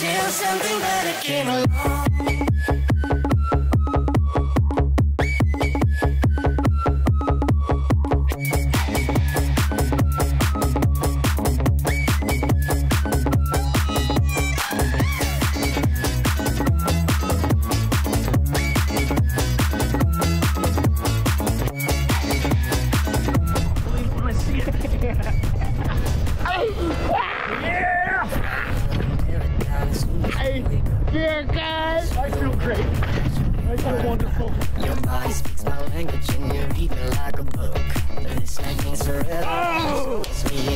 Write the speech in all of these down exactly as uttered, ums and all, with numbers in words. until something better came along.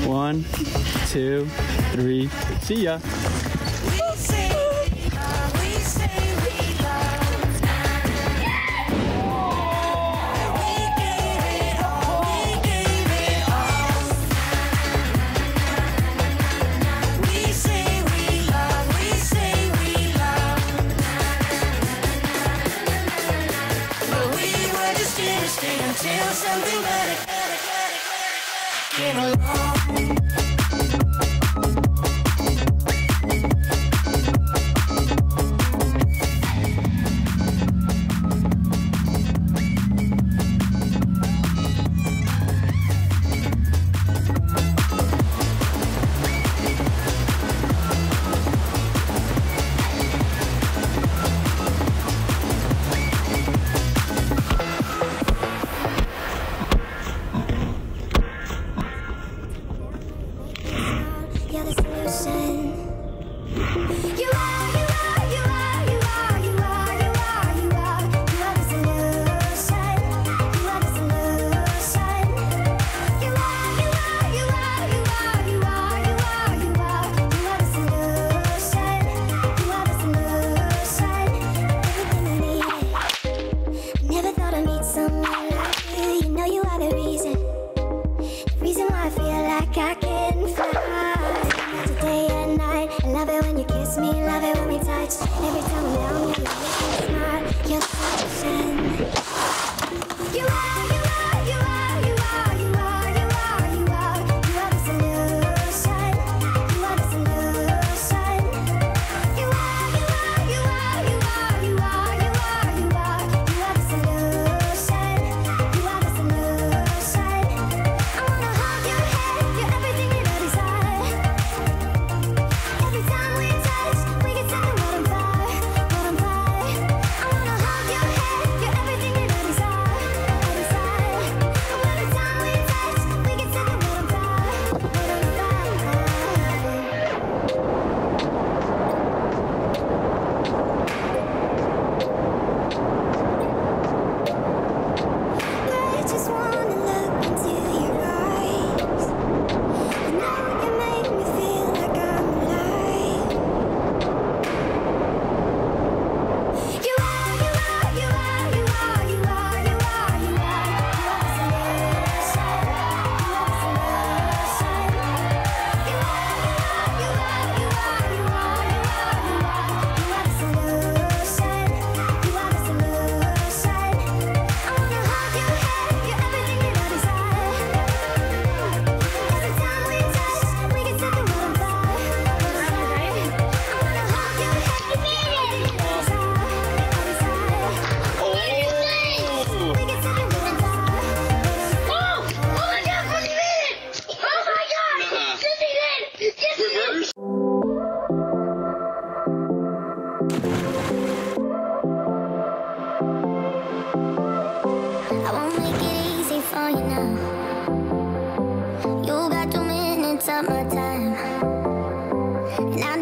One, two, three, see ya. Till something better, better, better, better came along. Now you got two minutes of my time, and I